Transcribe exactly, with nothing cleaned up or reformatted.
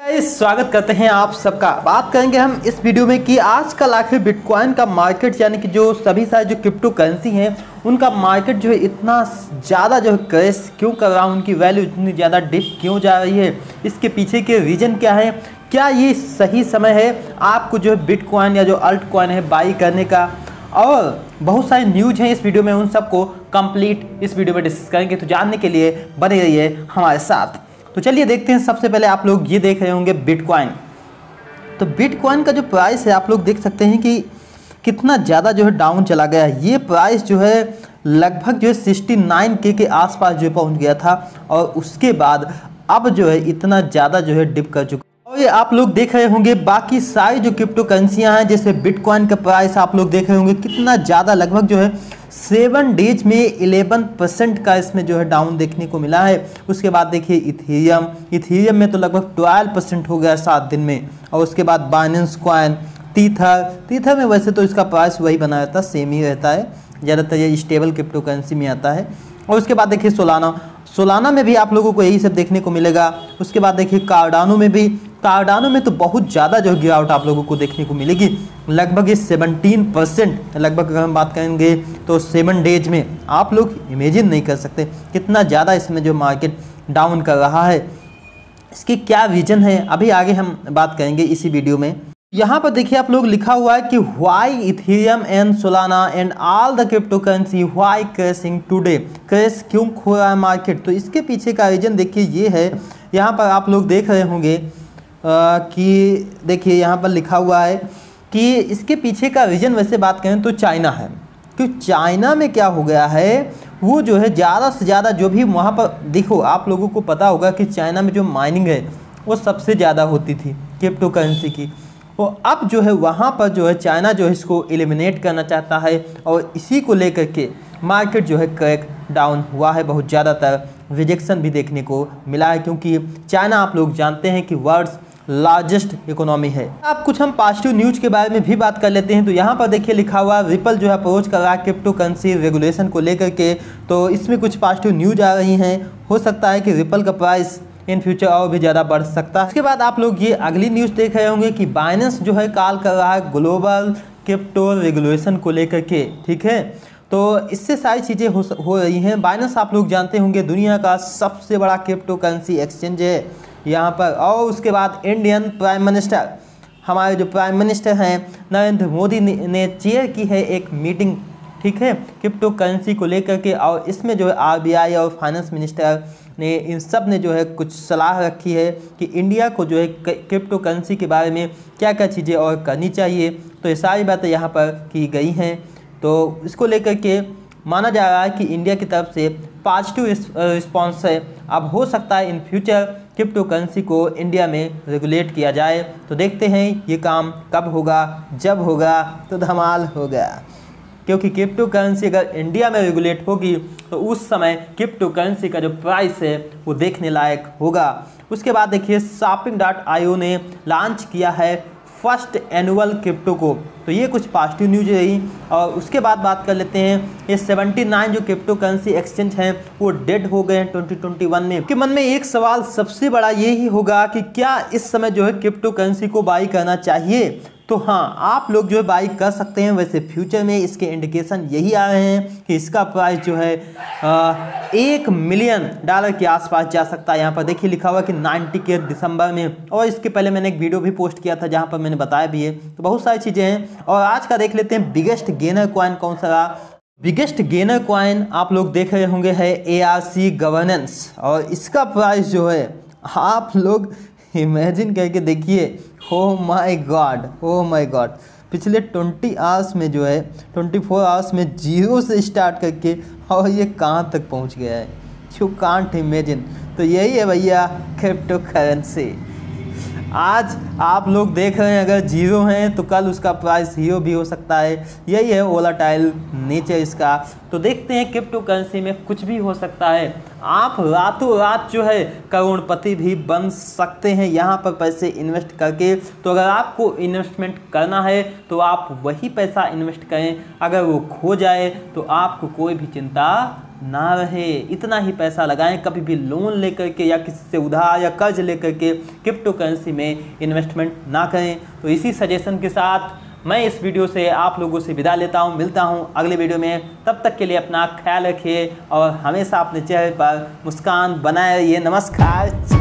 स्वागत करते हैं आप सबका। बात करेंगे हम इस वीडियो में कि आज कल आखिर बिटकॉइन का मार्केट यानी कि जो सभी सारे जो क्रिप्टो करेंसी हैं उनका मार्केट जो है इतना ज़्यादा जो है क्रैश क्यों कर रहा है, उनकी वैल्यू इतनी ज़्यादा डिप क्यों जा रही है, इसके पीछे के रीज़न क्या है, क्या ये सही समय है आपको जो है बिटकॉइन या जो अल्ट कॉइन है बाई करने का, और बहुत सारी न्यूज़ हैं इस वीडियो में, उन सबको कंप्लीट इस वीडियो में डिस्कस करेंगे। तो जानने के लिए बने रहिए हमारे साथ। तो चलिए देखते हैं। सबसे पहले आप लोग ये देख रहे होंगे बिटकॉइन। तो बिटकॉइन का जो प्राइस है आप लोग देख सकते हैं कि कितना ज़्यादा जो है डाउन चला गया है। ये प्राइस जो है लगभग जो है सिक्सटी नाइन के के आसपास जो है पहुँच गया था, और उसके बाद अब जो है इतना ज़्यादा जो है डिप कर चुका। और ये आप लोग देख रहे होंगे बाकी सारी जो क्रिप्टो करेंसियाँ हैं, जैसे बिटकॉइन का प्राइस आप लोग देख रहे होंगे कितना ज़्यादा, लगभग जो है सेवन डेज में ग्यारह परसेंट का इसमें जो है डाउन देखने को मिला है। उसके बाद देखिए इथेरियम, इथेरियम में तो लगभग बारह परसेंट हो गया सात दिन में। और उसके बाद बाइनेंस कॉइन, तीथर, तीथर में वैसे तो इसका प्राइस वही बना रहता है, सेम ही रहता है, ज़्यादातर ये स्टेबल क्रिप्टो करेंसी में आता है। और उसके बाद देखिए सोलाना, सोलाना में भी आप लोगों को यही सब देखने को मिलेगा। उसके बाद देखिए कार्डानो में भी, कार्डानो में तो बहुत ज़्यादा जो गिरावट आप लोगों को देखने को मिलेगी, लगभग ये सत्रह परसेंट। लगभग अगर हम बात करेंगे तो सेवन डेज में आप लोग इमेजिन नहीं कर सकते कितना ज़्यादा इसमें जो मार्केट डाउन कर रहा है। इसके क्या रीज़न है अभी आगे हम बात करेंगे इसी वीडियो में। यहाँ पर देखिए आप लोग लिखा हुआ है कि why Ethereum and Solana and all the crypto currency why crashing today, crash क्यों हो रहा है मार्केट। तो इसके पीछे का रीज़न देखिए ये है। यहाँ पर आप लोग देख रहे होंगे आ, कि देखिए यहाँ पर लिखा हुआ है कि इसके पीछे का रीज़न वैसे बात करें तो चाइना है। कि चाइना में क्या हो गया है, वो जो है ज़्यादा से ज़्यादा जो भी वहाँ पर देखो, आप लोगों को पता होगा कि चाइना में जो माइनिंग है वो सबसे ज़्यादा होती थी क्रिप्टो करेंसी की, और अब जो है वहाँ पर जो है चाइना जो है इसको एलिमिनेट करना चाहता है, और इसी को लेकर के मार्केट जो है क्रैक डाउन हुआ है। बहुत ज़्यादातर रिजेक्शन भी देखने को मिला है, क्योंकि चाइना आप लोग जानते हैं कि वर्ड्स लार्जेस्ट इकोनॉमी है। अब कुछ हम पॉजिटिव न्यूज़ के बारे में भी बात कर लेते हैं। तो यहाँ पर देखिए लिखा हुआ रिपल जो है अप्रोच कर रहा है क्रिप्टो करेंसी रेगुलेशन को लेकर के। तो इसमें कुछ पॉजिटिव न्यूज आ रही हैं, हो सकता है कि रिपल का प्राइस इन फ्यूचर और भी ज़्यादा बढ़ सकता है। इसके बाद आप लोग ये अगली न्यूज़ देख रहे होंगे कि बाइनेंस जो है कॉल कर रहा है ग्लोबल क्रिप्टो रेगुलेशन को लेकर के, ठीक है। तो इससे सारी चीज़ें हो, हो रही हैं। बाइनेंस आप लोग जानते होंगे दुनिया का सबसे बड़ा क्रिप्टो करेंसी एक्सचेंज है यहाँ पर। और उसके बाद इंडियन प्राइम मिनिस्टर, हमारे जो प्राइम मिनिस्टर हैं नरेंद्र मोदी ने, ने चेयर की है एक मीटिंग, ठीक है, क्रिप्टो करेंसी को लेकर के। और इसमें जो है आरबीआई और फाइनेंस मिनिस्टर ने, इन सब ने जो है कुछ सलाह रखी है कि इंडिया को जो है क्रिप्टो करेंसी के बारे में क्या क्या चीज़ें और करनी चाहिए। तो ये सारी बातें यहाँ पर की गई हैं। तो इसको लेकर के माना जा रहा है कि इंडिया की तरफ से पॉजिटिव रिस्पॉन्स है। अब हो सकता है इन फ्यूचर क्रिप्टो करेंसी को इंडिया में रेगुलेट किया जाए। तो देखते हैं ये काम कब होगा, जब होगा तो धमाल होगा, क्योंकि क्रिप्टो करेंसी अगर इंडिया में रेगुलेट होगी तो उस समय क्रिप्टो करेंसी का जो प्राइस है वो देखने लायक होगा। उसके बाद देखिए शॉपिंग डॉट आई ओ ने लॉन्च किया है फर्स्ट एनुअल क्रिप्टो को। तो ये कुछ पॉजिटिव न्यूज रही। और उसके बाद बात कर लेते हैं ये उन्यासी जो क्रिप्टो करेंसी एक्सचेंज हैं वो डेड हो गए हैं ट्वेंटी ट्वेंटी वन में। के मन में एक सवाल सबसे बड़ा ये ही होगा कि क्या इस समय जो है क्रिप्टो करेंसी को बाई करना चाहिए। तो हाँ, आप लोग जो है बाई कर सकते हैं। वैसे फ्यूचर में इसके इंडिकेशन यही आ रहे हैं कि इसका प्राइस जो है आ, एक मिलियन डॉलर के आसपास जा सकता है। यहाँ पर देखिए लिखा हुआ कि नब्बे के दिसंबर में। और इसके पहले मैंने एक वीडियो भी पोस्ट किया था जहाँ पर मैंने बताया भी है। तो बहुत सारी चीज़ें हैं। और आज का देख लेते हैं बिगेस्ट गेनर कॉइन कौन सा रहा। बिगेस्ट गेनर कॉइन आप लोग देख रहे होंगे है ए आर सी गवर्नेंस, और इसका प्राइस जो है आप लोग इमेजिन करके देखिए, oh my God, oh my God. पिछले बीस आवर्स में जो है चौबीस आवर्स में जीरो से स्टार्ट करके और ये कहाँ तक पहुँच गया है, यू कांट इमेजिन। तो यही है भैया क्रिप्टो करेंसी। आज आप लोग देख रहे हैं अगर जीरो हैं तो कल उसका प्राइस हीरो भी हो सकता है। यही है वोलाटाइल नेचर इसका। तो देखते हैं क्रिप्टो करेंसी में कुछ भी हो सकता है। आप रातों रात जो है करोड़पति भी बन सकते हैं यहाँ पर पैसे इन्वेस्ट करके। तो अगर आपको इन्वेस्टमेंट करना है तो आप वही पैसा इन्वेस्ट करें, अगर वो खो जाए तो आपको कोई भी चिंता ना रहे, इतना ही पैसा लगाएं। कभी भी लोन लेकर के या किसी से उधार या कर्ज लेकर के क्रिप्टो करेंसी में इन्वेस्टमेंट ना करें। तो इसी सजेशन के साथ मैं इस वीडियो से आप लोगों से विदा लेता हूं, मिलता हूं अगले वीडियो में। तब तक के लिए अपना ख्याल रखिए और हमेशा अपने चेहरे पर मुस्कान बनाए रहिए। नमस्कार।